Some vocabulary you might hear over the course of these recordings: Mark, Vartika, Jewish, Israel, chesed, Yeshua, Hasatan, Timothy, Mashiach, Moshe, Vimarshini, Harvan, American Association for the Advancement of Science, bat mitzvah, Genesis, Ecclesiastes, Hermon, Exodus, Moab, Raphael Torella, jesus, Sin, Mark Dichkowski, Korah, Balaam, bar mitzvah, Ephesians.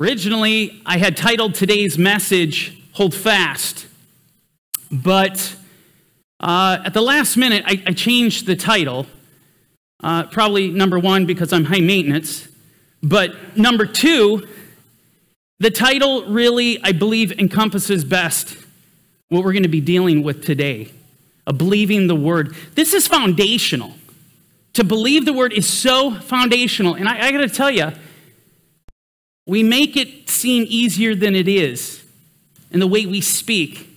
Originally, I had titled today's message, Hold Fast. But at the last minute, I changed the title. Probably number one, because I'm high maintenance. But number two, the title really, I believe, encompasses best what we're going to be dealing with today. Believing the word. This is foundational. To believe the word is so foundational. And I got to tell you, we make it seem easier than it is in the way we speak.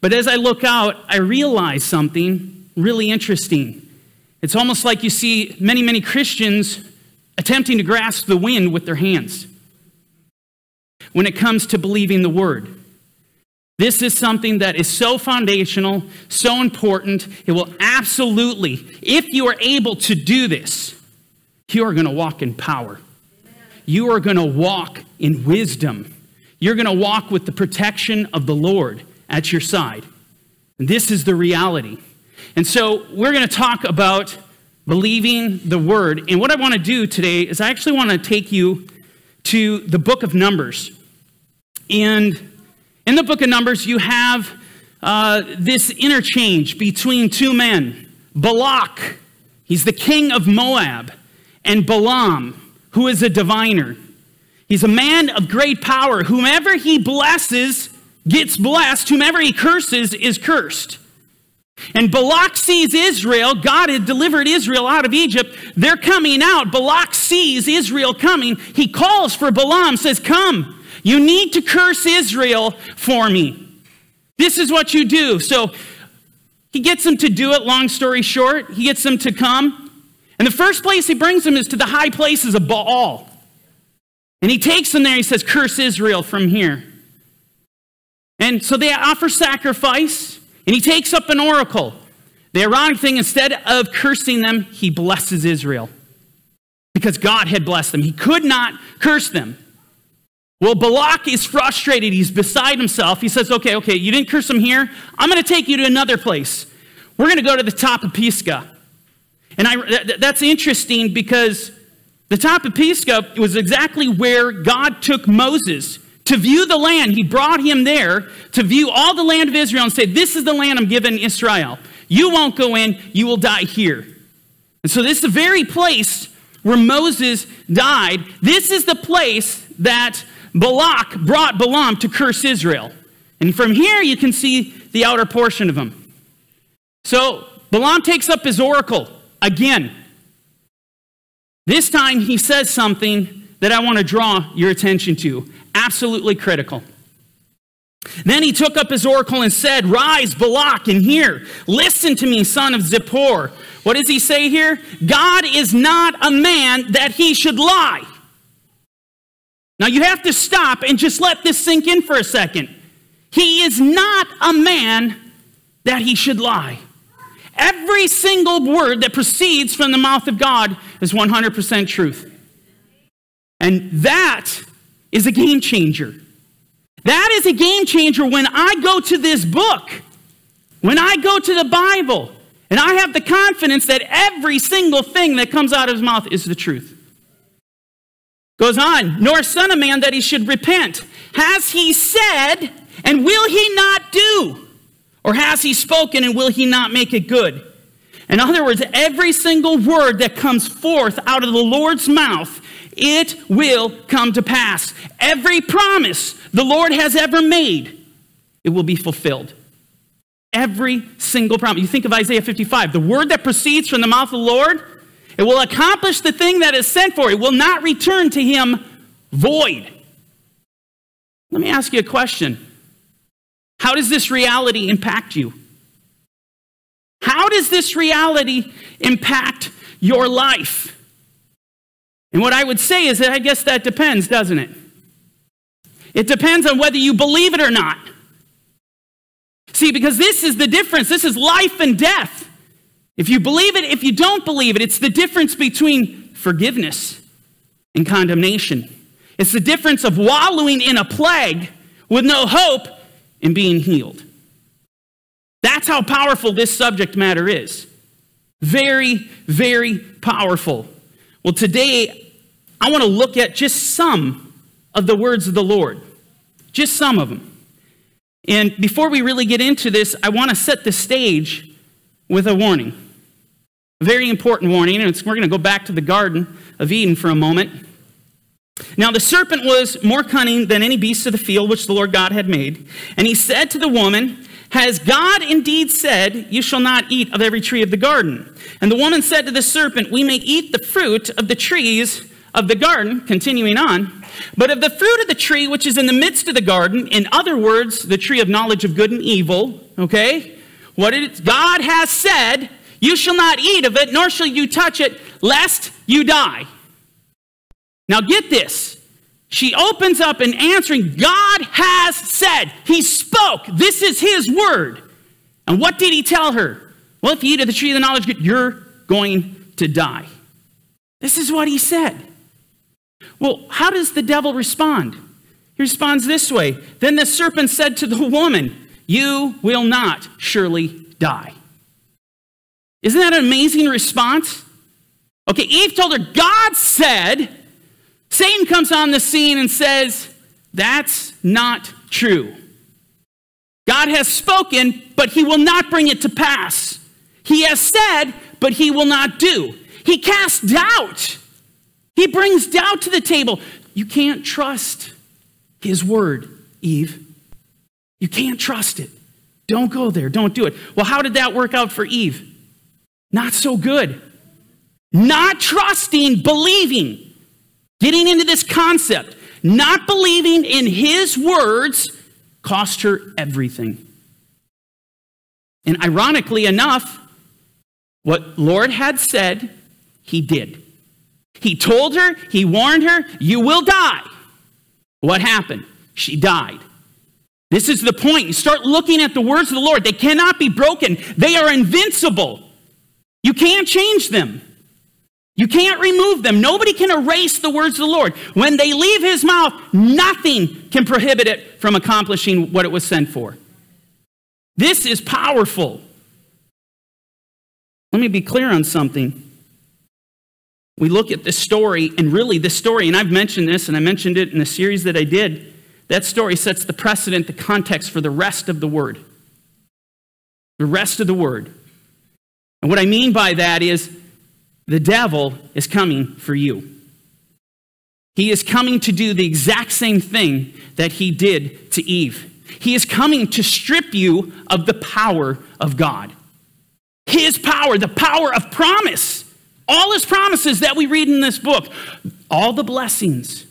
But as I look out, I realize something really interesting. It's almost like you see many, many Christians attempting to grasp the wind with their hands when it comes to believing the word. This is something that is so foundational, so important. It will absolutely, if you are able to do this, you are going to walk in power. You are going to walk in wisdom. You're going to walk with the protection of the Lord at your side. And this is the reality. And so we're going to talk about believing the word. And what I want to do today is I actually want to take you to the book of Numbers. And in the book of Numbers, you have this interchange between two men. Balak, he's the king of Moab, and Balaam, who is a diviner. He's a man of great power. Whomever he blesses gets blessed. Whomever he curses is cursed. And Balak sees Israel. God had delivered Israel out of Egypt. They're coming out. Balak sees Israel coming. He calls for Balaam, says, "Come. You need to curse Israel for me. This is what you do." So he gets them to do it, long story short. He gets them to come. And the first place he brings them is to the high places of Baal. And he takes them there. He says, "Curse Israel from here." And so they offer sacrifice. And he takes up an oracle. The ironic thing, instead of cursing them, he blesses Israel. Because God had blessed them. He could not curse them. Well, Balak is frustrated. He's beside himself. He says, okay, you didn't curse them here. I'm going to take you to another place. We're going to go to the top of Pisgah. And that's interesting because the top of Pisgah was exactly where God took Moses to view the land. He brought him there to view all the land of Israel and say, "This is the land I'm giving Israel. You won't go in. You will die here." And so this is the very place where Moses died. This is the place that Balak brought Balaam to curse Israel. And from here, you can see the outer portion of him. So Balaam takes up his oracle again. This time, he says something that I want to draw your attention to. Absolutely critical. Then he took up his oracle and said, "Rise, Balak, and hear. Listen to me, son of Zippor." What does he say here? "God is not a man that he should lie." Now, you have to stop and just let this sink in for a second. He is not a man that he should lie. Every single word that proceeds from the mouth of God is 100% truth. And that is a game changer. That is a game changer when I go to this book, when I go to the Bible, and I have the confidence that every single thing that comes out of his mouth is the truth. Goes on, "Nor son of man that he should repent. Has he said, and will he not do? Or has he spoken, and will he not make it good?" In other words, every single word that comes forth out of the Lord's mouth, it will come to pass. Every promise the Lord has ever made, it will be fulfilled. Every single promise. You think of Isaiah 55. The word that proceeds from the mouth of the Lord, it will accomplish the thing that is sent for. It will not return to him void. Let me ask you a question. How does this reality impact you? How does this reality impact your life? And what I would say is that I guess that depends, doesn't it? It depends on whether you believe it or not. See, because this is the difference. This is life and death. If you believe it, if you don't believe it, it's the difference between forgiveness and condemnation. It's the difference of wallowing in a plague with no hope and being healed. That's how powerful this subject matter is. Very, very powerful. Well, today, I want to look at just some of the words of the Lord. Just some of them. And before we really get into this, I want to set the stage with a warning. A very important warning, and we're going to go back to the Garden of Eden for a moment. Now the serpent was more cunning than any beast of the field which the Lord God had made. And he said to the woman, "Has God indeed said, you shall not eat of every tree of the garden?" And the woman said to the serpent, "We may eat the fruit of the trees of the garden," continuing on, "but of the fruit of the tree which is in the midst of the garden," in other words, the tree of knowledge of good and evil, okay? What did it, God has said, "You shall not eat of it, nor shall you touch it, lest you die." Now get this. She opens up in answering, God has said. He spoke. This is his word. And what did he tell her? Well, if you eat of the tree of the knowledge, you're going to die. This is what he said. Well, how does the devil respond? He responds this way. Then the serpent said to the woman, "You will not surely die." Isn't that an amazing response? Okay, Eve told her, God said. Satan comes on the scene and says, that's not true. God has spoken, but he will not bring it to pass. He has said, but he will not do. He casts doubt. He brings doubt to the table. You can't trust his word, Eve. You can't trust it. Don't go there. Don't do it. Well, how did that work out for Eve? Not so good. Not trusting, believing. Getting into this concept, not believing in his words, cost her everything. And ironically enough, what Lord had said, he did. He told her, he warned her, you will die. What happened? She died. This is the point. You start looking at the words of the Lord. They cannot be broken. They are invincible. You can't change them. You can't remove them. Nobody can erase the words of the Lord. When they leave his mouth, nothing can prohibit it from accomplishing what it was sent for. This is powerful. Let me be clear on something. We look at this story, and really this story, and I've mentioned this, and I mentioned it in a series that I did. That story sets the precedent, the context for the rest of the word. The rest of the word. And what I mean by that is, the devil is coming for you. He is coming to do the exact same thing that he did to Eve. He is coming to strip you of the power of God. His power, the power of promise. All his promises that we read in this book. All the blessings.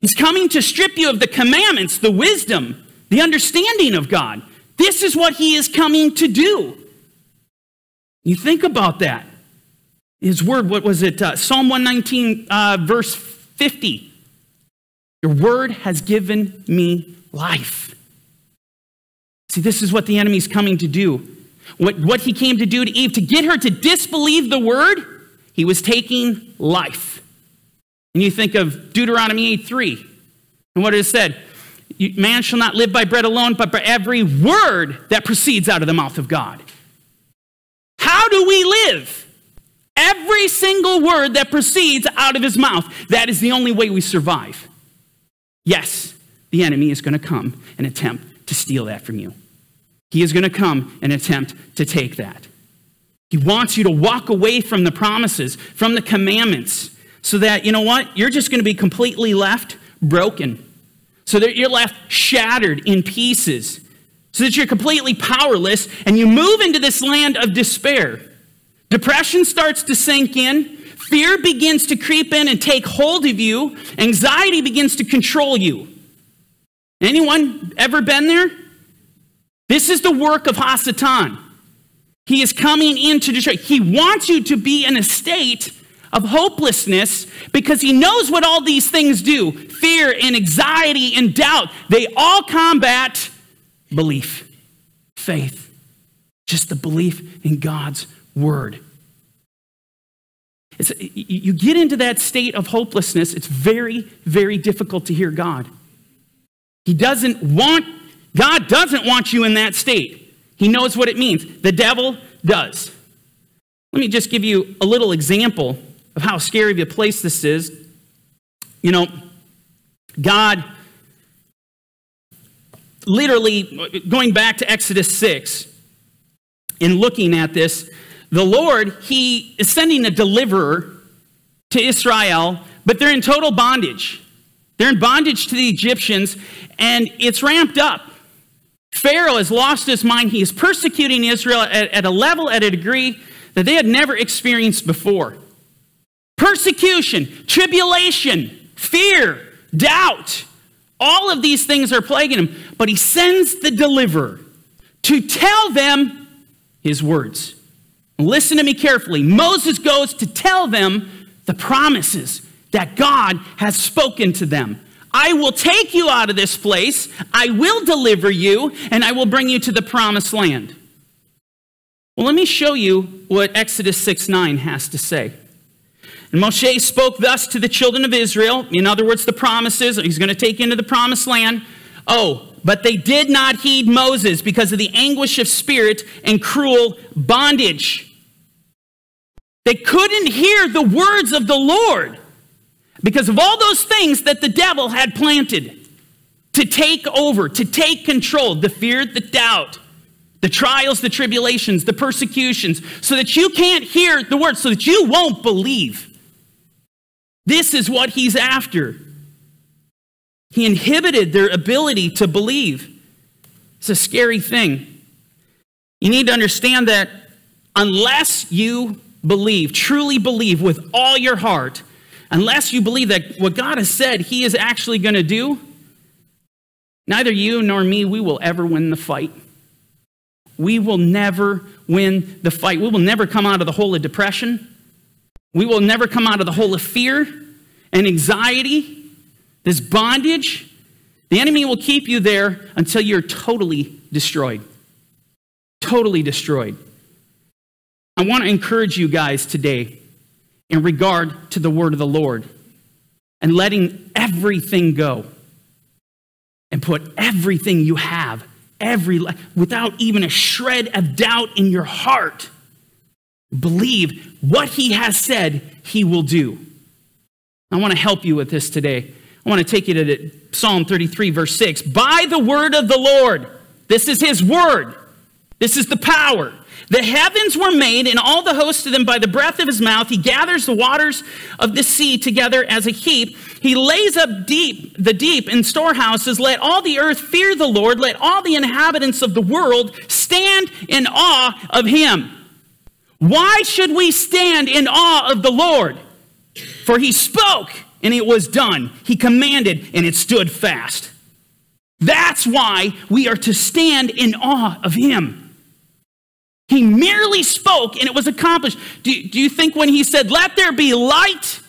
He's coming to strip you of the commandments, the wisdom, the understanding of God. This is what he is coming to do. You think about that. His word, what was it? Psalm 119, verse 50. Your word has given me life. See, this is what the enemy's coming to do. What he came to do to Eve, to get her to disbelieve the word, he was taking life. And you think of Deuteronomy 8:3, and what it said, man shall not live by bread alone, but by every word that proceeds out of the mouth of God. How do we live? Every single word that proceeds out of his mouth. That is the only way we survive. Yes, the enemy is going to come and attempt to steal that from you. He is going to come and attempt to take that. He wants you to walk away from the promises, from the commandments, so that, you know what? You're just going to be completely left broken. So that you're left shattered in pieces. So that you're completely powerless and you move into this land of despair. Depression starts to sink in. Fear begins to creep in and take hold of you. Anxiety begins to control you. Anyone ever been there? This is the work of Hasatan. He is coming into Detroit. He wants you to be in a state of hopelessness because he knows what all these things do. Fear and anxiety and doubt. They all combat belief, faith. Just the belief in God's word. You get into that state of hopelessness, it's very, very difficult to hear God. God doesn't want you in that state. He knows what it means. The devil does. Let me just give you a little example of how scary of a place this is. You know, God literally, going back to Exodus 6 and looking at this, the Lord, he is sending a deliverer to Israel, but they're in total bondage. They're in bondage to the Egyptians, and it's ramped up. Pharaoh has lost his mind. He is persecuting Israel at a level, at a degree that they had never experienced before. Persecution, tribulation, fear, doubt, all of these things are plaguing him. But he sends the deliverer to tell them his words. Listen to me carefully. Moses goes to tell them the promises that God has spoken to them. I will take you out of this place, I will deliver you, and I will bring you to the promised land. Well, let me show you what Exodus 6:9 has to say. And Moshe spoke thus to the children of Israel, in other words, the promises, he's going to take you into the promised land. Oh, but they did not heed Moses because of the anguish of spirit and cruel bondage. They couldn't hear the words of the Lord because of all those things that the devil had planted to take over, to take control, the fear, the doubt, the trials, the tribulations, the persecutions, so that you can't hear the word, so that you won't believe. This is what he's after. He inhibited their ability to believe. It's a scary thing. You need to understand that unless you believe, truly believe with all your heart, unless you believe that what God has said he is actually going to do, neither you nor me, we will ever win the fight. We will never win the fight. We will never come out of the hole of depression. We will never come out of the hole of fear and anxiety, this bondage. The enemy will keep you there until you're totally destroyed. Totally destroyed. I want to encourage you guys today in regard to the word of the Lord and letting everything go and put everything you have, without even a shred of doubt in your heart, believe what he has said he will do. I want to help you with this today. I want to take you to Psalm 33, verse 6. By the word of the Lord, this is his word. This is the power. The heavens were made, and all the host of them by the breath of his mouth. He gathers the waters of the sea together as a heap. He lays up the deep in storehouses. Let all the earth fear the Lord. Let all the inhabitants of the world stand in awe of him. Why should we stand in awe of the Lord? For he spoke, and it was done. He commanded, and it stood fast. That's why we are to stand in awe of him. He merely spoke and it was accomplished. Do you think when he said, let there be light,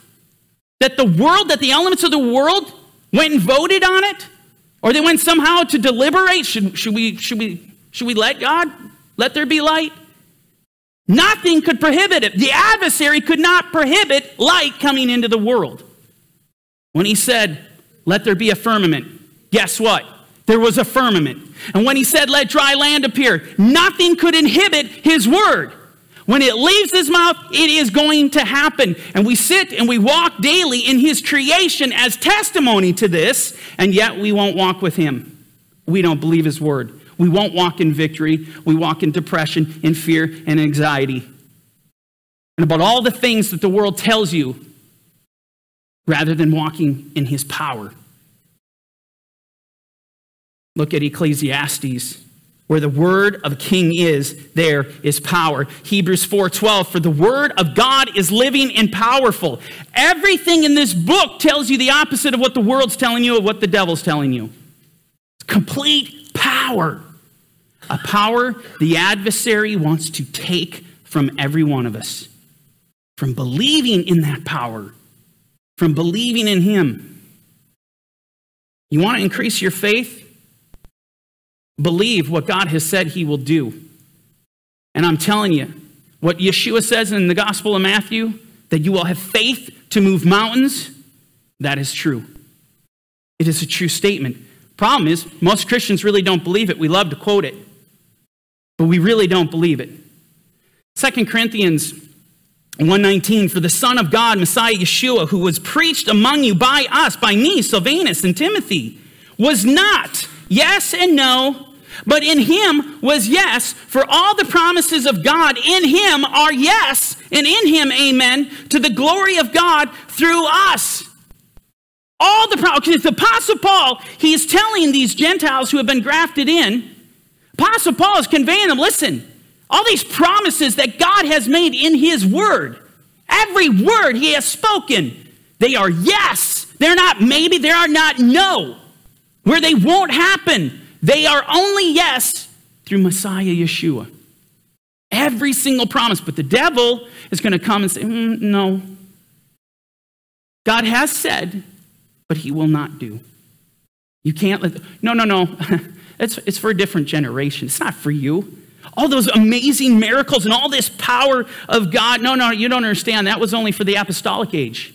that the world, that the elements of the world went and voted on it? Or they went somehow to deliberate? Should we let God, let there be light? Nothing could prohibit it. The adversary could not prohibit light coming into the world. When he said, let there be a firmament, guess what? There was a firmament. And when he said, let dry land appear, nothing could inhibit his word. When it leaves his mouth, it is going to happen. And we sit and we walk daily in his creation as testimony to this, and yet we won't walk with him. We don't believe his word. We won't walk in victory. We walk in depression, in fear, and anxiety. And about all the things that the world tells you, rather than walking in his power. Look at Ecclesiastes, where the word of a king is, there is power. Hebrews 4:12, for the word of God is living and powerful. Everything in this book tells you the opposite of what the world's telling you, of what the devil's telling you. It's complete power. A power the adversary wants to take from every one of us. From believing in that power. From believing in him. You want to increase your faith? Believe what God has said he will do. And I'm telling you, what Yeshua says in the Gospel of Matthew, that you will have faith to move mountains, that is true. It is a true statement. Problem is, most Christians really don't believe it. We love to quote it, but we really don't believe it. 2 Corinthians 119, for the Son of God, Messiah Yeshua, who was preached among you by us, by me, Silvanus, and Timothy, was not yes and no, but in him was yes, for all the promises of God in him are yes, and in him, amen, to the glory of God through us. All the promises. The Apostle Paul, he is telling these Gentiles who have been grafted in, Apostle Paul is conveying them, listen, all these promises that God has made in his word, every word he has spoken, they are yes. They're not maybe, they are not no. Where they won't happen, they are only yes through Messiah Yeshua. Every single promise. But the devil is going to come and say, no. God has said, but he will not do. You can't let, no. It's for a different generation. It's not for you. All those amazing miracles and all this power of God. No, you don't understand. That was only for the apostolic age.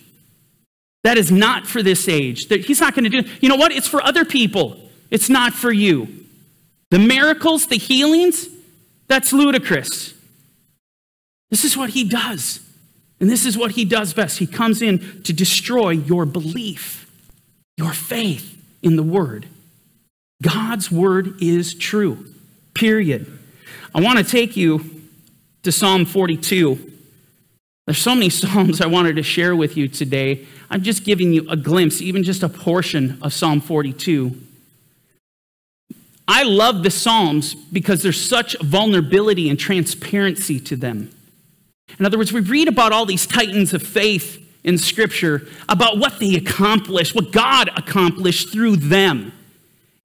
That is not for this age. He's not going to do. You know what? It's for other people. It's not for you. The miracles, the healings, that's ludicrous. This is what he does. And this is what he does best. He comes in to destroy your belief, your faith in the word. God's word is true. Period. I want to take you to Psalm 42. There's so many Psalms I wanted to share with you today. I'm just giving you a glimpse, even just a portion of Psalm 42. I love the Psalms because there's such vulnerability and transparency to them. In other words, we read about all these titans of faith in Scripture, about what they accomplished, what God accomplished through them.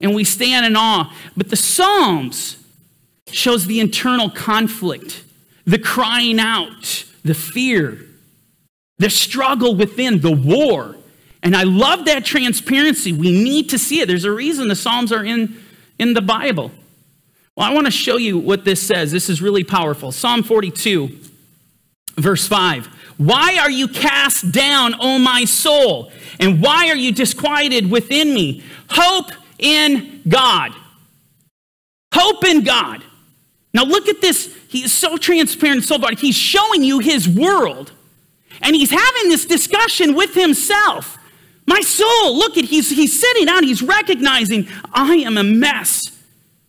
And we stand in awe. But the Psalms shows the internal conflict, the crying out, the fear, the struggle within, the war. And I love that transparency. We need to see it. There's a reason the Psalms are in the Bible. Well, I want to show you what this says. This is really powerful. Psalm 42, verse 5. Why are you cast down, O my soul? And why are you disquieted within me? Hope in God. Hope in God. Now look at this. He is so transparent, so bright. He's showing you his world. And he's having this discussion with himself. My soul, look at, he's sitting down. He's recognizing, I am a mess.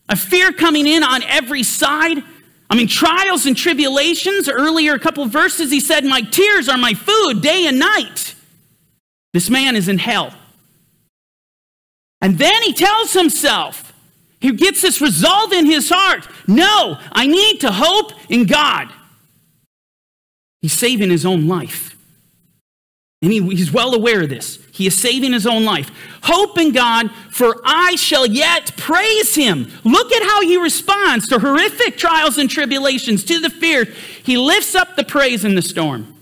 A fear coming in on every side. I mean, trials and tribulations. Earlier, a couple of verses, he said, my tears are my food day and night. This man is in hell. And then he tells himself, he gets this resolve in his heart. No, I need to hope in God. He's saving his own life. And he's well aware of this. He is saving his own life. Hope in God, for I shall yet praise him. Look at how he responds to horrific trials and tribulations, to the fear. He lifts up the praise in the storm.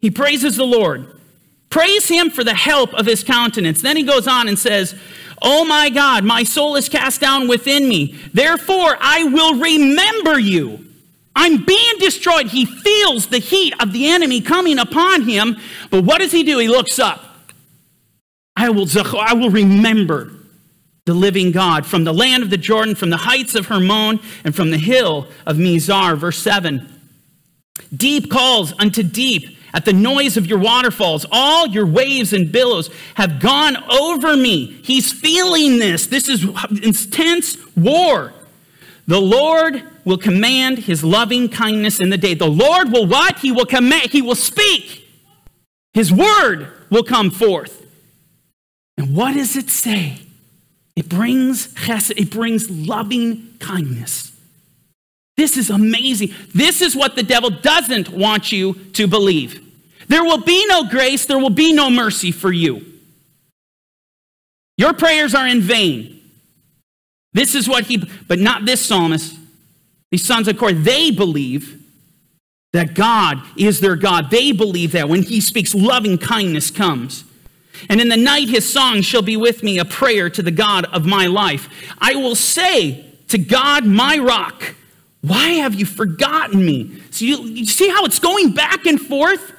He praises the Lord. Praise him for the help of his countenance. Then he goes on and says, oh my God, my soul is cast down within me. Therefore, I will remember you. I'm being destroyed. He feels the heat of the enemy coming upon him. But what does he do? He looks up. I will remember the living God from the land of the Jordan, from the heights of Hermon, and from the hill of Mizar. Verse 7. Deep calls unto deep at the noise of your waterfalls. All your waves and billows have gone over me. He's feeling this. This is intense war. The Lord will command his loving kindness in the day. The Lord will what? He will command. He will speak. His word will come forth. And what does it say? It brings chesed. It brings loving kindness. This is amazing. This is what the devil doesn't want you to believe. There will be no grace. There will be no mercy for you. Your prayers are in vain. This is what but not this psalmist. These sons of Korah, they believe that God is their God. They believe that when he speaks, loving kindness comes. And in the night, his song shall be with me, a prayer to the God of my life. I will say to God, my rock, why have you forgotten me? So you see how it's going back and forth?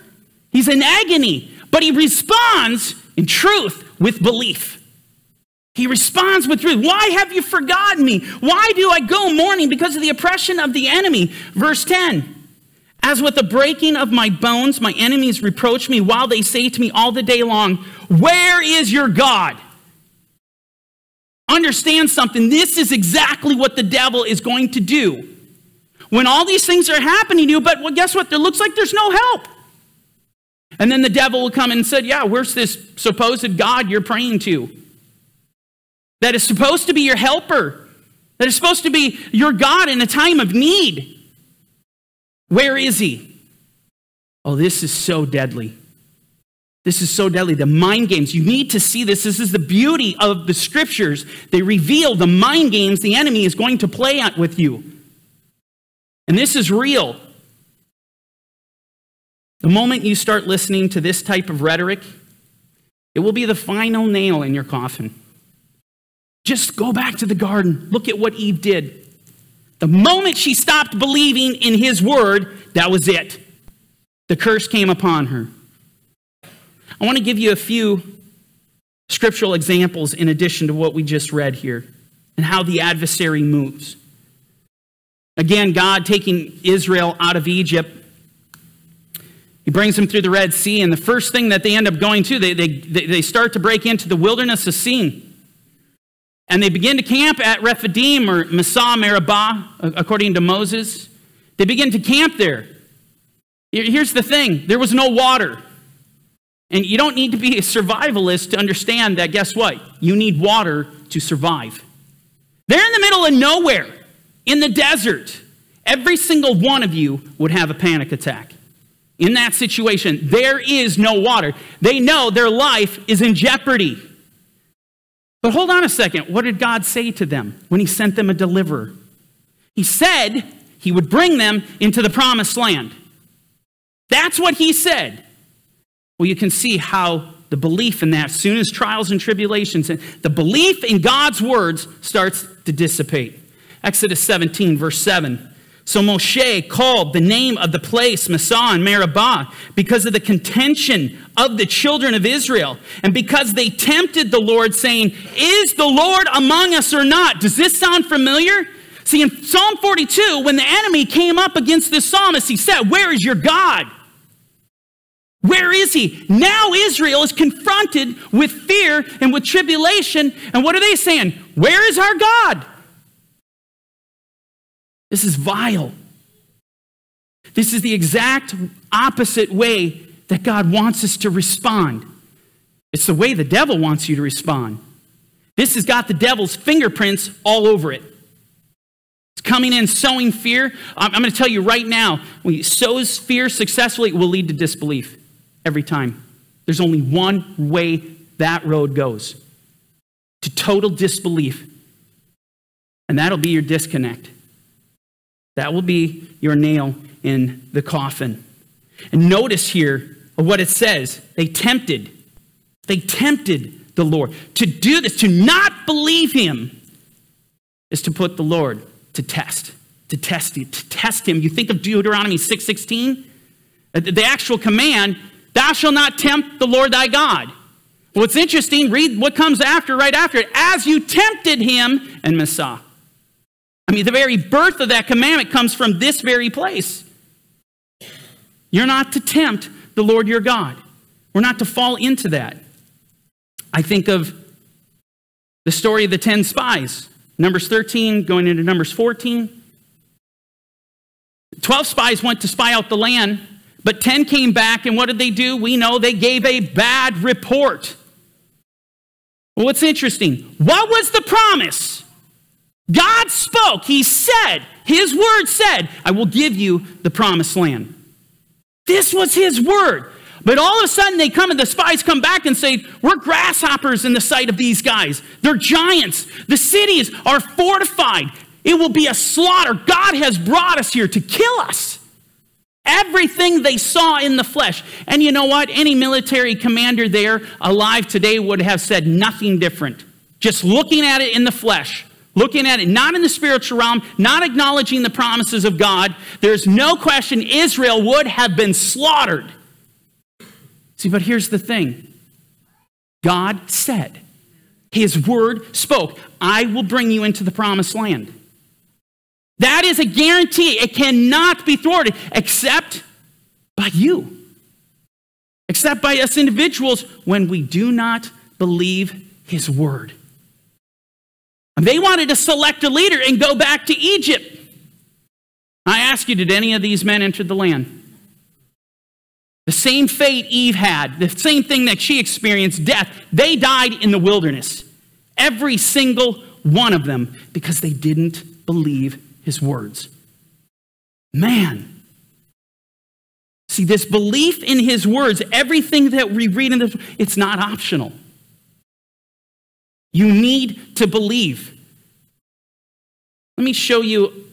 He's in agony, but he responds in truth with belief. He responds with truth. Why have you forgotten me? Why do I go mourning because of the oppression of the enemy? Verse 10. As with the breaking of my bones, my enemies reproach me while they say to me all the day long, where is your God? Understand something. This is exactly what the devil is going to do. When all these things are happening to you, but well, guess what? It looks like there's no help. And then the devil will come and say, yeah, where's this supposed God you're praying to? That is supposed to be your helper. That is supposed to be your God in a time of need. Where is he? Oh, this is so deadly. This is so deadly. The mind games, you need to see this. This is the beauty of the scriptures. They reveal the mind games the enemy is going to play at with you. And this is real. The moment you start listening to this type of rhetoric, it will be the final nail in your coffin. Just go back to the garden. Look at what Eve did. The moment she stopped believing in his word, that was it. The curse came upon her. I want to give you a few scriptural examples in addition to what we just read here and how the adversary moves. Again, God taking Israel out of Egypt. He brings them through the Red Sea, and the first thing that they end up going to, they start to break into the wilderness of Sin. And they begin to camp at Rephidim, or Massah, Meribah, according to Moses. They begin to camp there. Here's the thing. There was no water. And you don't need to be a survivalist to understand that, guess what? You need water to survive. They're in the middle of nowhere, in the desert. Every single one of you would have a panic attack. In that situation, there is no water. They know their life is in jeopardy. But hold on a second. What did God say to them when he sent them a deliverer? He said he would bring them into the promised land. That's what he said. Well, you can see how the belief in that, as soon as trials and tribulations, the belief in God's words starts to dissipate. Exodus 17, verse 7. So Moshe called the name of the place Massah and Meribah because of the contention of the children of Israel and because they tempted the Lord saying, is the Lord among us or not? Does this sound familiar? See, in Psalm 42, when the enemy came up against the psalmist, he said, where is your God? Where is he? Now Israel is confronted with fear and with tribulation. And what are they saying? Where is our God? This is vile. This is the exact opposite way that God wants us to respond. It's the way the devil wants you to respond. This has got the devil's fingerprints all over it. It's coming in, sowing fear. I'm going to tell you right now, when you sow fear successfully, it will lead to disbelief every time. There's only one way that road goes, to total disbelief. And that'll be your disconnect. That will be your nail in the coffin. And notice here what it says. They tempted the Lord. To do this, to not believe him, is to put the Lord to test him. You think of Deuteronomy 6:16, the actual command, thou shalt not tempt the Lord thy God. What's interesting, read what comes after, right after it. As you tempted him and Massah. I mean, the very birth of that commandment comes from this very place. You're not to tempt the Lord your God. We're not to fall into that. I think of the story of the 10 spies. Numbers 13 going into Numbers 14. 12 spies went to spy out the land, but 10 came back, and what did they do? We know they gave a bad report. Well, what's interesting? What was the promise? God spoke. He said, his word said, I will give you the promised land. This was his word. But all of a sudden they come and the spies come back and say, we're grasshoppers in the sight of these guys. They're giants. The cities are fortified. It will be a slaughter. God has brought us here to kill us. Everything they saw in the flesh. And you know what? Any military commander there alive today would have said nothing different. Just looking at it in the flesh. Looking at it, not in the spiritual realm, not acknowledging the promises of God, there's no question Israel would have been slaughtered. See, but here's the thing. God said, his word spoke, I will bring you into the promised land. That is a guarantee. It cannot be thwarted except by you. Except by us individuals when we do not believe his word. And they wanted to select a leader and go back to Egypt. I ask you, did any of these men enter the land? The same fate Eve had, the same thing that she experienced, death. They died in the wilderness. Every single one of them, because they didn't believe his words. Man. See, this belief in his words, everything that we read in this, it's not optional. You need to believe. Let me show you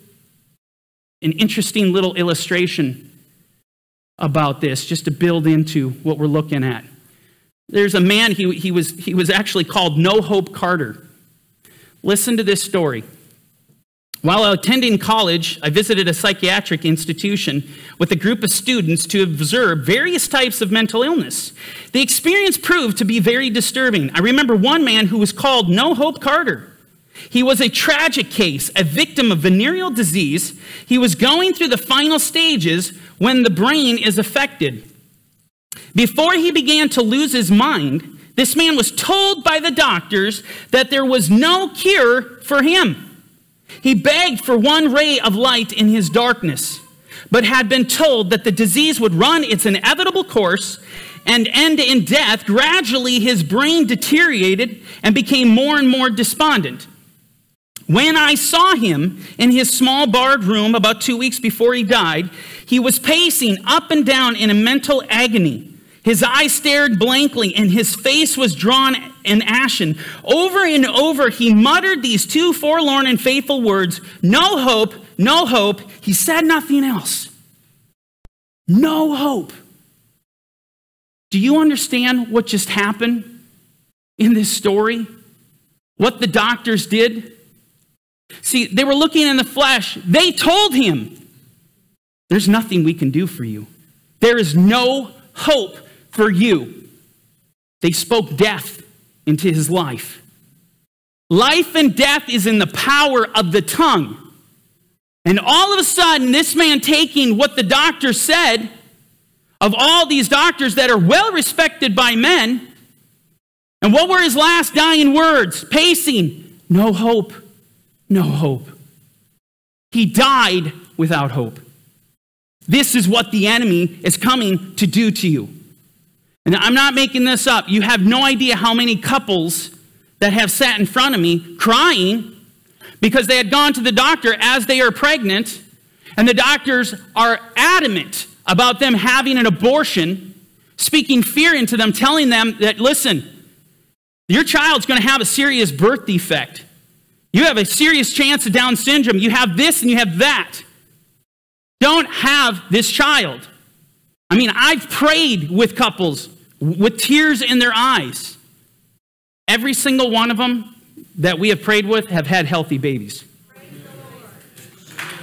an interesting little illustration about this, just to build into what we're looking at. There's a man, he was actually called No Hope Carter. Listen to this story. While attending college, I visited a psychiatric institution with a group of students to observe various types of mental illness. The experience proved to be very disturbing. I remember one man who was called No Hope Carter. He was a tragic case, a victim of venereal disease. He was going through the final stages when the brain is affected. Before he began to lose his mind, this man was told by the doctors that there was no cure for him. He begged for one ray of light in his darkness, but had been told that the disease would run its inevitable course and end in death. Gradually, his brain deteriorated and became more and more despondent. When I saw him in his small barred room about 2 weeks before he died, he was pacing up and down in a mental agony. His eyes stared blankly and his face was drawn and ashen. Over and over, he muttered these two forlorn and faithful words, "No hope, no hope." He said nothing else. No hope. Do you understand what just happened in this story? What the doctors did? See, they were looking in the flesh. They told him, there's nothing we can do for you. There is no hope for you. They spoke death into his life. Life and death is in the power of the tongue. And all of a sudden, this man taking what the doctor said, of all these doctors that are well respected by men, and what were his last dying words? Pacing, no hope. No hope. He died without hope. This is what the enemy is coming to do to you. And I'm not making this up. You have no idea how many couples that have sat in front of me crying because they had gone to the doctor as they are pregnant, and the doctors are adamant about them having an abortion, speaking fear into them, telling them that, listen, your child's going to have a serious birth defect. You have a serious chance of Down syndrome. You have this and you have that. Don't have this child. I mean, I've prayed with couples with tears in their eyes. Every single one of them that we have prayed with have had healthy babies.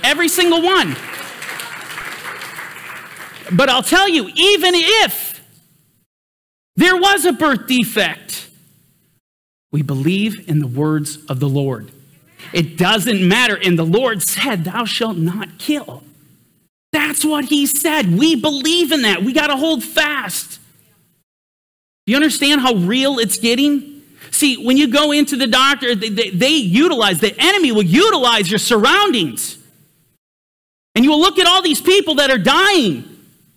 Every single one. But I'll tell you, even if there was a birth defect, we believe in the words of the Lord. It doesn't matter. And the Lord said, thou shalt not kill. That's what he said. We believe in that. We got to hold fast. Do you understand how real it's getting? See, when you go into the doctor, the enemy will utilize your surroundings. And you will look at all these people that are dying,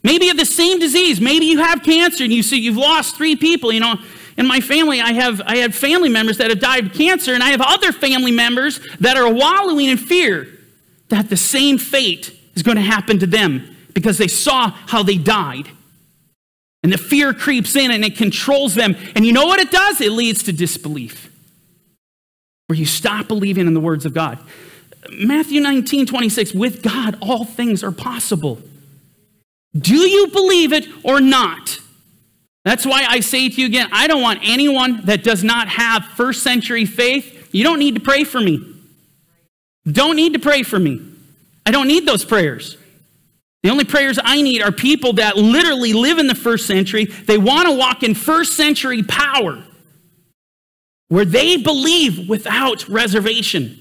maybe of the same disease. Maybe you have cancer and you see you've lost three people, you know. In my family, I have family members that have died of cancer, and I have other family members that are wallowing in fear that the same fate is going to happen to them because they saw how they died. And the fear creeps in and it controls them. And you know what it does? It leads to disbelief, where you stop believing in the words of God. Matthew 19:26, with God, all things are possible. Do you believe it or not? That's why I say to you again, I don't want anyone that does not have first century faith. You don't need to pray for me. Don't need to pray for me. I don't need those prayers. The only prayers I need are people that literally live in the first century. They want to walk in first century power, where they believe without reservation.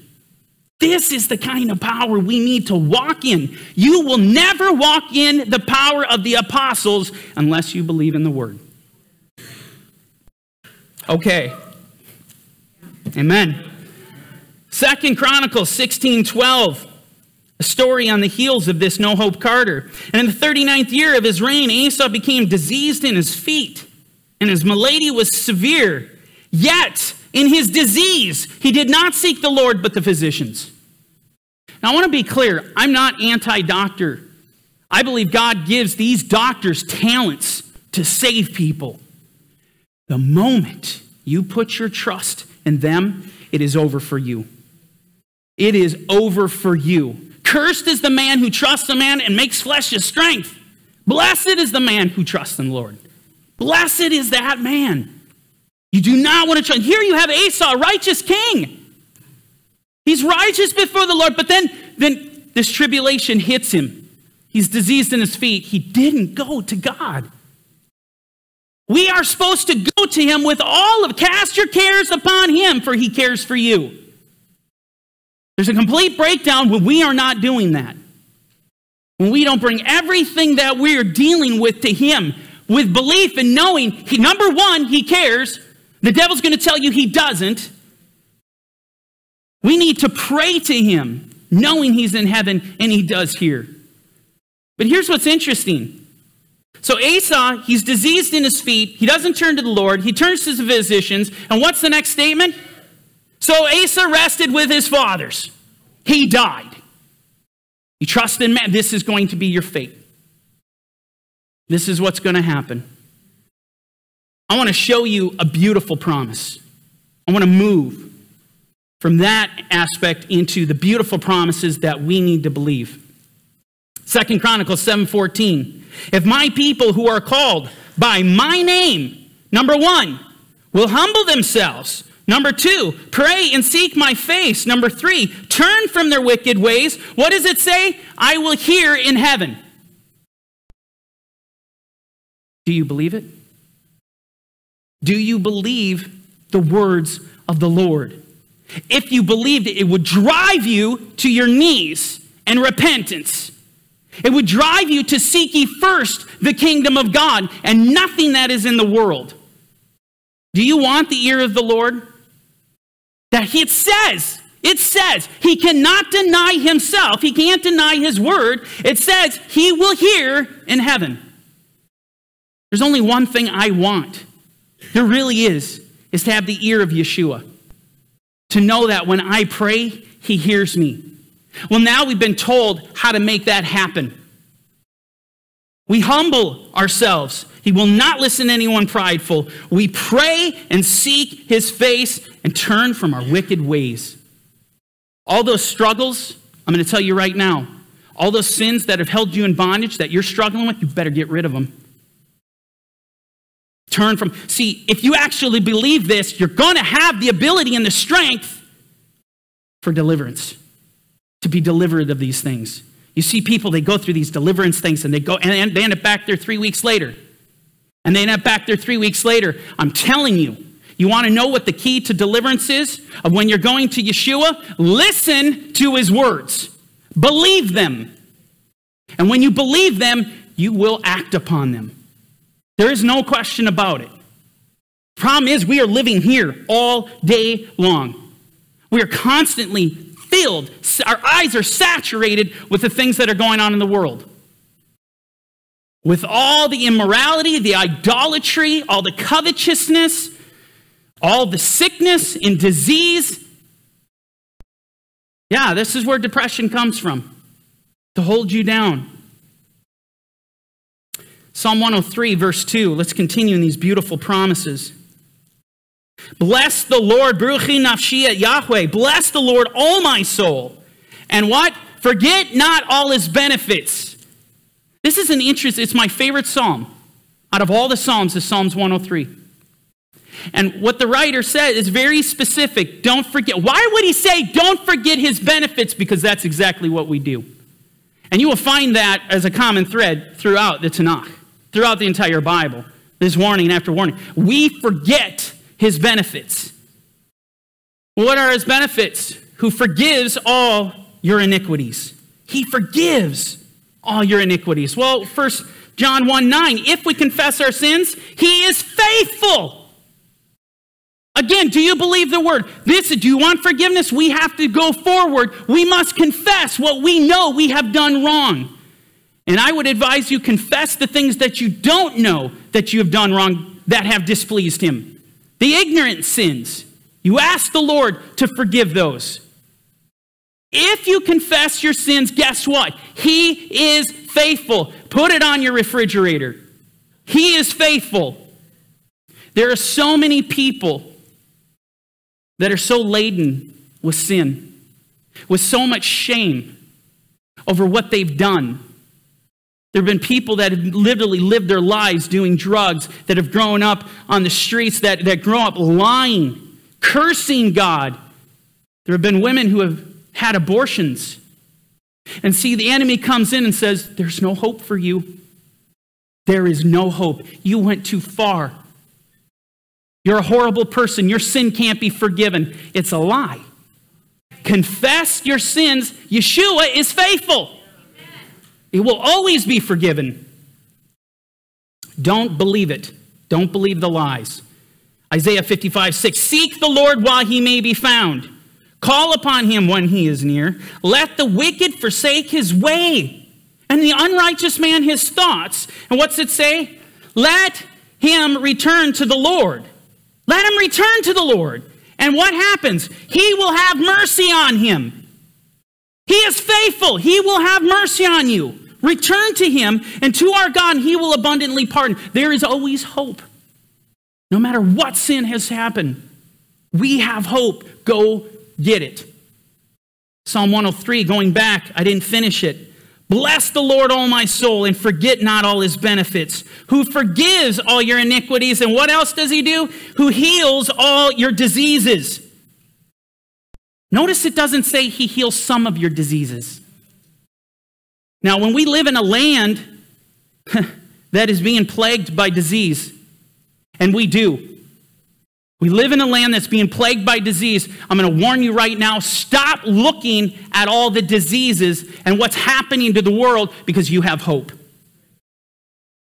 This is the kind of power we need to walk in. You will never walk in the power of the apostles unless you believe in the word. Okay. Amen. 2 Chronicles 16:12. A story on the heels of this no-hope Carter. And in the 39th year of his reign, Asa became diseased in his feet, and his malady was severe. Yet, in his disease, he did not seek the Lord but the physicians. Now, I want to be clear. I'm not anti-doctor. I believe God gives these doctors talents to save people. The moment you put your trust in them, it is over for you. It is over for you. Cursed is the man who trusts the man and makes flesh his strength. Blessed is the man who trusts in the Lord. Blessed is that man. You do not want to trust. Here you have Asa, a righteous king. He's righteous before the Lord, but then this tribulation hits him. He's diseased in his feet. He didn't go to God. We are supposed to go to him with all of, cast your cares upon him, for he cares for you. There's a complete breakdown when we are not doing that. When we don't bring everything that we're dealing with to him with belief and knowing, he, number one, he cares. The devil's going to tell you he doesn't. We need to pray to him, knowing he's in heaven, and he does here. But here's what's interesting. So Asa, he's diseased in his feet. He doesn't turn to the Lord. He turns to the physicians. And what's the next statement? So Asa rested with his fathers. He died. You trust in man. This is going to be your fate. This is what's going to happen. I want to show you a beautiful promise. I want to move from that aspect into the beautiful promises that we need to believe. 2 Chronicles 7:14. If my people who are called by my name, number one, will humble themselves. Number two, pray and seek my face. Number three, turn from their wicked ways. What does it say? I will hear in heaven. Do you believe it? Do you believe the words of the Lord? If you believed it, it would drive you to your knees and repentance. It would drive you to seek ye first the kingdom of God and nothing that is in the world. Do you want the ear of the Lord? That it says, he cannot deny himself. He can't deny his word. It says he will hear in heaven. There's only one thing I want. There really is to have the ear of Yeshua. To know that when I pray, he hears me. Well, now we've been told how to make that happen. We humble ourselves. He will not listen to anyone prideful. We pray and seek his face and turn from our wicked ways. All those struggles, I'm going to tell you right now, all those sins that have held you in bondage that you're struggling with, you better get rid of them. Turn from, see, if you actually believe this, you're going to have the ability and the strength for deliverance, to be delivered of these things. You see people, they go through these deliverance things and they end up back there 3 weeks later. And they end up back there 3 weeks later. I'm telling you, you want to know what the key to deliverance is of when you're going to Yeshua? Listen to his words. Believe them. And when you believe them, you will act upon them. There is no question about it. Problem is, we are living here all day long. We are constantly filled. Our eyes are saturated with the things that are going on in the world. With all the immorality, the idolatry, all the covetousness, all the sickness and disease. Yeah, this is where depression comes from. To hold you down. Psalm 103, verse 2. Let's continue in these beautiful promises. Bless the Lord, Bruchi Nafshi at Yahweh. Bless the Lord, O my soul. And what? Forget not all his benefits. This is an interesting, it's my favorite psalm. Out of all the psalms, is Psalms 103. And what the writer said is very specific. Don't forget. Why would he say don't forget his benefits? Because that's exactly what we do. And you will find that as a common thread throughout the Tanakh, throughout the entire Bible. There's warning after warning. We forget his benefits. What are his benefits? who forgives all your iniquities. He forgives all your iniquities. Well, 1 John 1:9, if we confess our sins, he is faithful. Again, do you believe the word? Do you want forgiveness? We have to go forward. We must confess what we know we have done wrong. And I would advise you confess the things that you don't know that you have done wrong that have displeased him. The ignorant sins. You ask the Lord to forgive those. If you confess your sins, guess what? He is faithful. Put it on your refrigerator. He is faithful. There are so many people that are so laden with sin, with so much shame over what they've done. There have been people that have literally lived their lives doing drugs, that have grown up on the streets, that grow up lying, cursing God. There have been women who have had abortions. And see, the enemy comes in and says, there's no hope for you. There is no hope. You went too far. You're a horrible person. Your sin can't be forgiven. It's a lie. Confess your sins. Yeshua is faithful. It will always be forgiven. Don't believe it. Don't believe the lies. Isaiah 55:6, seek the Lord while he may be found. Call upon him when he is near. Let the wicked forsake his way, and the unrighteous man his thoughts. And what's it say? Let him return to the Lord. Let him return to the Lord. And what happens? He will have mercy on him. He is faithful. He will have mercy on you. Return to him, and to our God, and he will abundantly pardon. There is always hope. No matter what sin has happened, we have hope. Go get it. Psalm 103, going back, I didn't finish it. Bless the Lord, O my soul, and forget not all his benefits, who forgives all your iniquities. And what else does he do? Who heals all your diseases. Notice it doesn't say he heals some of your diseases. Now, when we live in a land that is being plagued by disease, and we do, we live in a land that's being plagued by disease. I'm going to warn you right now, stop looking at all the diseases and what's happening to the world, because you have hope.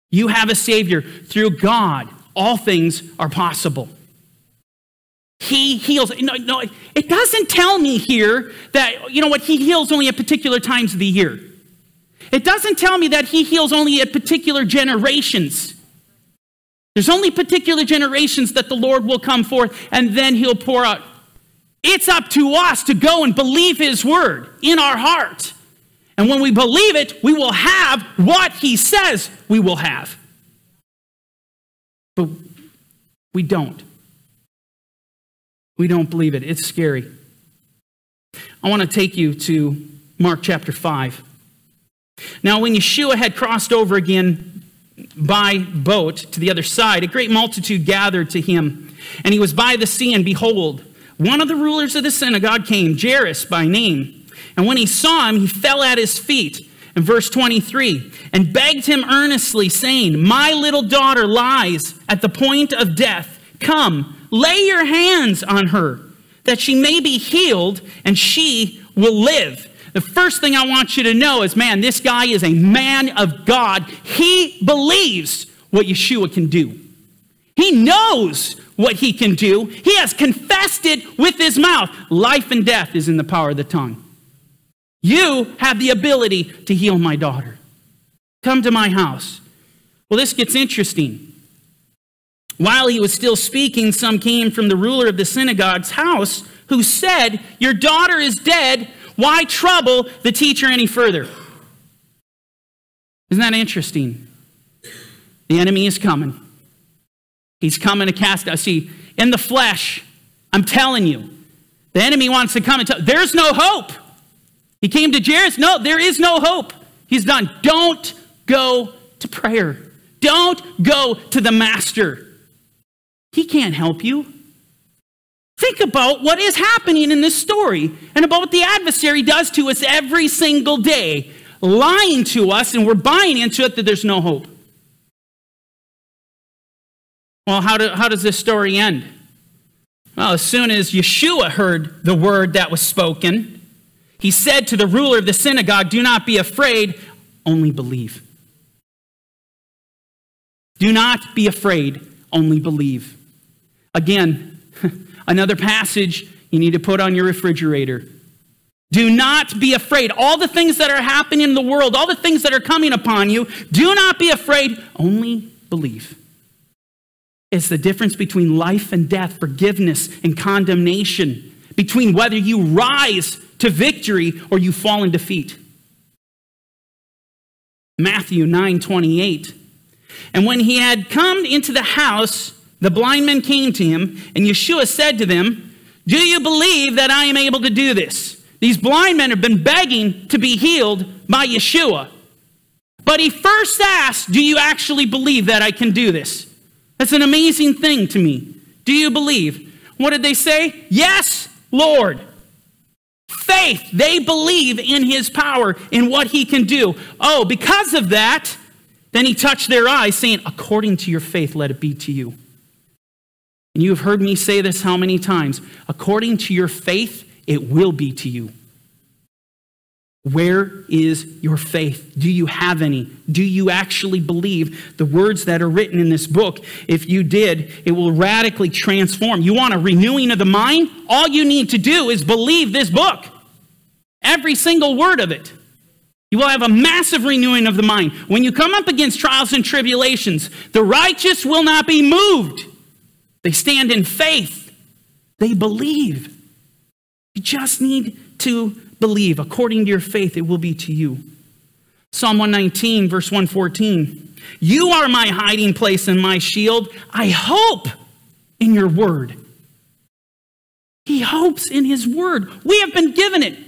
You have a Savior. Through God, all things are possible. He heals. No, it doesn't tell me here that, you know what, he heals only at particular times of the year. It doesn't tell me that he heals only at particular generations. There's only particular generations that the Lord will come forth, and then he'll pour out. It's up to us to go and believe his word in our heart. And when we believe it, we will have what he says we will have. But we don't. We don't believe it. It's scary. I want to take you to Mark chapter 5. Now, when Yeshua had crossed over again by boat to the other side, a great multitude gathered to him, and he was by the sea, and behold, one of the rulers of the synagogue came, Jairus by name, and when he saw him, he fell at his feet, in verse 23, and begged him earnestly, saying, my little daughter lies at the point of death. Come, lay your hands on her, that she may be healed, and she will live. The first thing I want you to know is, man, this guy is a man of God. He believes what Yeshua can do. He knows what he can do. He has confessed it with his mouth. Life and death is in the power of the tongue. You have the ability to heal my daughter. Come to my house. Well, this gets interesting. While he was still speaking, some came from the ruler of the synagogue's house, who said, your daughter is dead. Why trouble the teacher any further? Isn't that interesting? The enemy is coming. He's coming to cast out. See, in the flesh, I'm telling you, the enemy wants to come and tell, there's no hope. He came to Jairus. No, there is no hope. He's done. Don't go to prayer. Don't go to the master. He can't help you. Think about what is happening in this story and about what the adversary does to us every single day, lying to us, and we're buying into it that there's no hope. Well, how does this story end? Well, as soon as Yeshua heard the word that was spoken, he said to the ruler of the synagogue, "Do not be afraid, only believe." Do not be afraid, only believe. Again, another passage you need to put on your refrigerator. Do not be afraid. All the things that are happening in the world, all the things that are coming upon you, do not be afraid, only believe. It's the difference between life and death, forgiveness and condemnation, between whether you rise to victory or you fall in defeat. Matthew 9:28. And when he had come into the house, the blind men came to him, and Yeshua said to them, "Do you believe that I am able to do this?" These blind men have been begging to be healed by Yeshua. But he first asked, "Do you actually believe that I can do this?" That's an amazing thing to me. Do you believe? What did they say? "Yes, Lord." Faith. They believe in his power, in what he can do. Oh, because of that, then he touched their eyes, saying, "According to your faith, let it be to you." And you have heard me say this how many times? According to your faith, it will be to you. Where is your faith? Do you have any? Do you actually believe the words that are written in this book? If you did, it will radically transform. You want a renewing of the mind? All you need to do is believe this book. Every single word of it. You will have a massive renewing of the mind. When you come up against trials and tribulations, the righteous will not be moved. They stand in faith. They believe. You just need to believe. According to your faith, it will be to you. Psalm 119, verse 114. You are my hiding place and my shield. I hope in your word. He hopes in his word. We have been given it.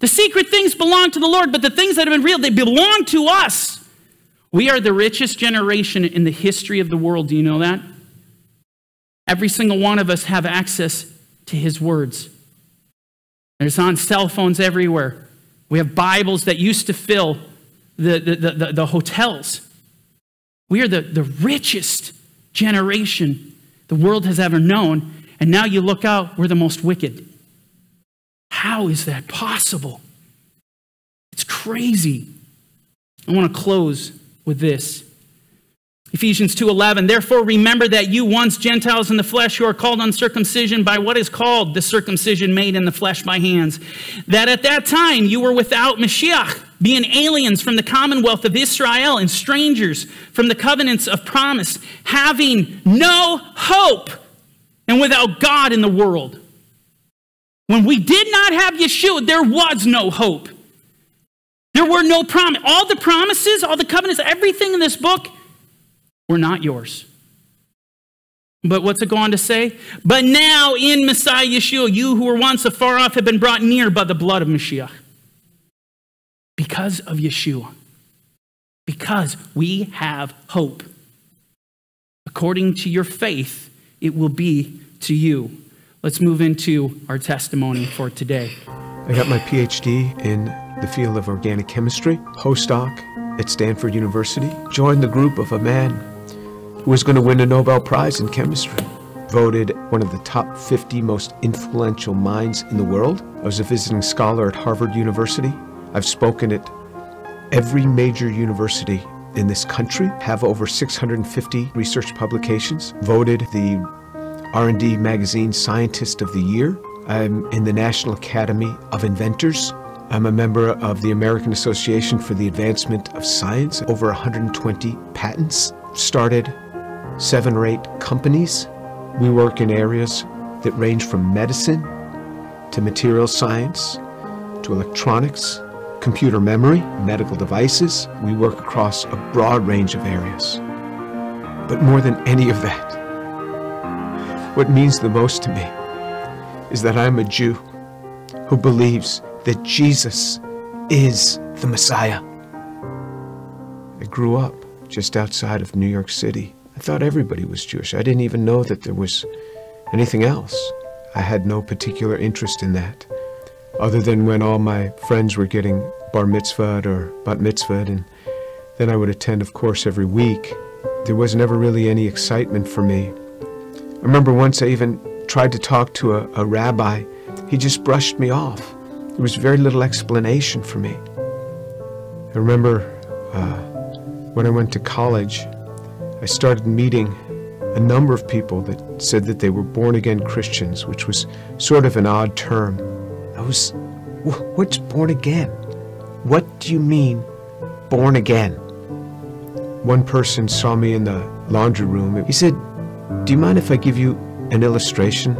The secret things belong to the Lord, but the things that have been revealed, they belong to us. We are the richest generation in the history of the world. Do you know that? Every single one of us have access to his words. There's on cell phones everywhere. We have Bibles that used to fill the hotels. We are the richest generation the world has ever known. And now you look out, we're the most wicked. How is that possible? It's crazy. I want to close with this. Ephesians 2:11, therefore remember that you once Gentiles in the flesh who are called uncircumcision by what is called the circumcision made in the flesh by hands, that at that time you were without Mashiach, being aliens from the commonwealth of Israel and strangers from the covenants of promise, having no hope and without God in the world. When we did not have Yeshua, there was no hope. There were no promises. All the promises, all the covenants, everything in this book were not yours. But what's it go on to say? But now in Messiah Yeshua, you who were once afar off have been brought near by the blood of Mashiach. Because of Yeshua. Because we have hope. According to your faith, it will be to you. Let's move into our testimony for today. I got my PhD in the field of organic chemistry, postdoc at Stanford University. Joined the group of a man who was going to win a Nobel Prize in chemistry. Voted one of the top 50 most influential minds in the world. I was a visiting scholar at Harvard University. I've spoken at every major university in this country. Have over 650 research publications. Voted the R&D Magazine Scientist of the Year. I'm in the National Academy of Inventors. I'm a member of the American Association for the Advancement of Science. Over 120 patents. Started 7 or 8 companies. We work in areas that range from medicine to material science to electronics, computer memory, medical devices. We work across a broad range of areas. But more than any of that, what means the most to me is that I'm a Jew who believes that Jesus is the Messiah. I grew up just outside of New York City. I thought everybody was Jewish. I didn't even know that there was anything else. I had no particular interest in that, other than when all my friends were getting bar mitzvahed or bat mitzvahed, and then I would attend, of course, every week. There was never really any excitement for me. I remember once I even tried to talk to a rabbi, he just brushed me off. There was very little explanation for me. I remember when I went to college, I started meeting a number of people that said that they were born-again Christians, which was sort of an odd term. I was, what's born again? What do you mean, born again? One person saw me in the laundry room. He said, do you mind if I give you an illustration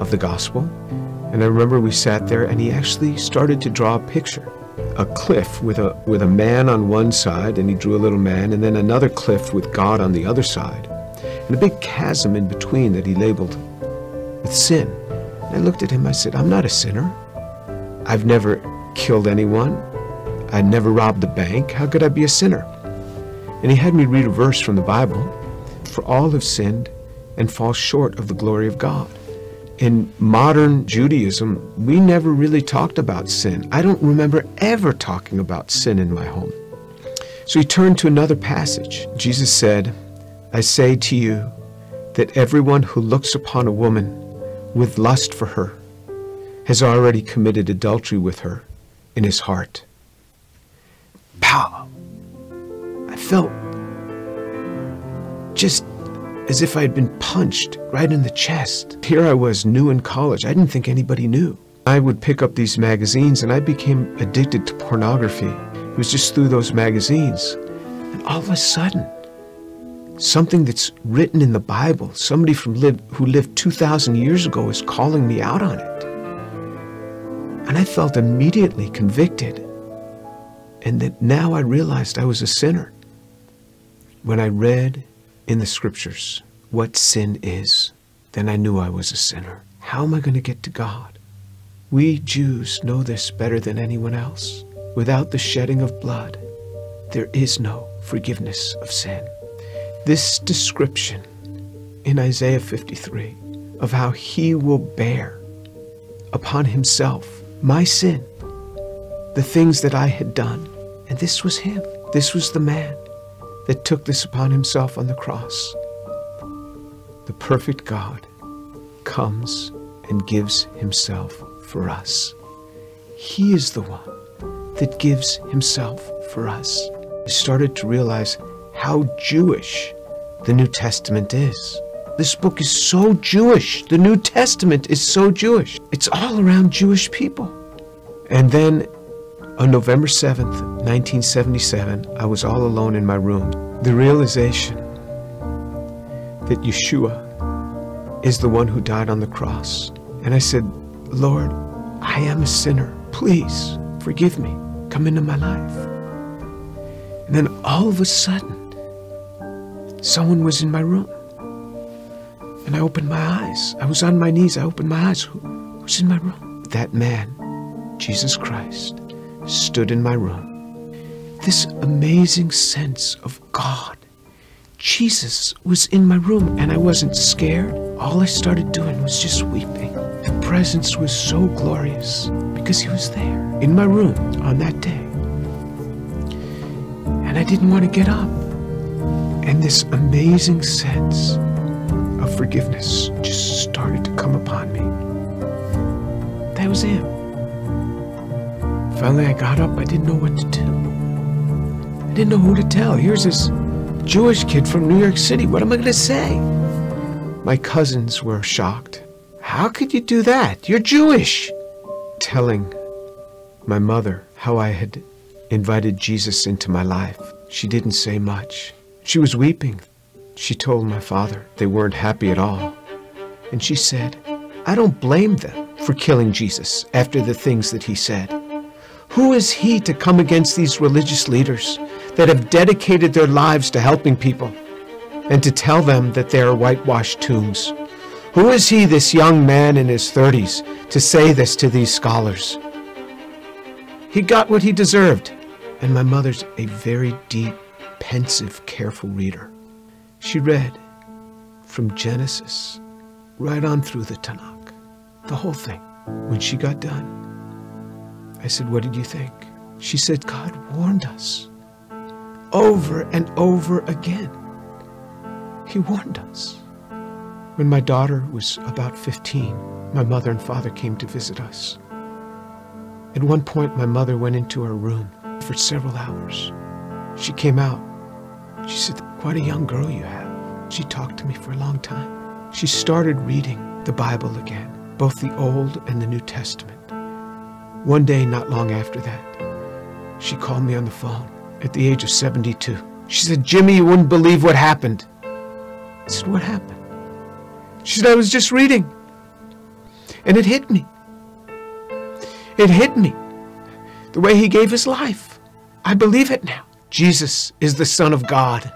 of the gospel? And I remember we sat there and he actually started to draw a picture. A cliff with a man on one side, and he drew a little man, and then another cliff with God on the other side, and a big chasm in between that he labeled with sin. And I looked at him, I said, I'm not a sinner. I've never killed anyone. I never robbed a bank. How could I be a sinner? And he had me read a verse from the Bible, for all have sinned and fall short of the glory of God. In modern Judaism, we never really talked about sin. I don't remember ever talking about sin in my home. So he turned to another passage. Jesus said, I say to you that everyone who looks upon a woman with lust for her has already committed adultery with her in his heart. Pow! I felt just as if I had been punched right in the chest. Here I was, new in college. I didn't think anybody knew. I would pick up these magazines and I became addicted to pornography. It was just through those magazines. And all of a sudden, something that's written in the Bible, somebody from who lived 2,000 years ago is calling me out on it. And I felt immediately convicted. And that now I realized I was a sinner when I read in the scriptures what sin is. Then I knew I was a sinner. How am I going to get to God? We Jews know this better than anyone else. Without the shedding of blood, there is no forgiveness of sin. This description in Isaiah 53 of how he will bear upon himself my sin, the things that I had done. And this was him. This was the man that took this upon himself on the cross. The perfect God comes and gives himself for us. He is the one that gives himself for us. I started to realize how Jewish the New Testament is. This book is so Jewish. The New Testament is so Jewish. It's all around Jewish people. And then on November 7th, 1977, I was all alone in my room. The realization that Yeshua is the one who died on the cross. And I said, Lord, I am a sinner. Please forgive me. Come into my life. And then all of a sudden, someone was in my room. And I opened my eyes. I was on my knees. I opened my eyes. Who's in my room? That man, Jesus Christ, stood in my room. This amazing sense of God. Jesus was in my room and I wasn't scared. All I started doing was just weeping. The presence was so glorious because he was there in my room on that day. And I didn't want to get up. And this amazing sense of forgiveness just started to come upon me. That was him. Finally, I got up. I didn't know what to do. I didn't know who to tell. Here's this Jewish kid from New York City. What am I going to say? My cousins were shocked. How could you do that? You're Jewish. Telling my mother how I had invited Jesus into my life. She didn't say much. She was weeping. She told my father they weren't happy at all. And she said, I don't blame them for killing Jesus after the things that he said. Who is he to come against these religious leaders that have dedicated their lives to helping people and to tell them that they are whitewashed tombs? Who is he, this young man in his 30s, to say this to these scholars? He got what he deserved. And my mother's a very deep, pensive, careful reader. She read from Genesis right on through the Tanakh, the whole thing. When she got done, I said, what did you think? She said, God warned us over and over again. He warned us. When my daughter was about 15, my mother and father came to visit us. At one point, my mother went into her room for several hours. She came out. She said, "Quite a young girl you have." She talked to me for a long time. She started reading the Bible again, both the Old and the New Testament. One day, not long after that, she called me on the phone at the age of 72. She said, "Jimmy, you wouldn't believe what happened." I said, "What happened?" She said, "I was just reading, and it hit me. It hit me, the way he gave his life. I believe it now. Jesus is the Son of God."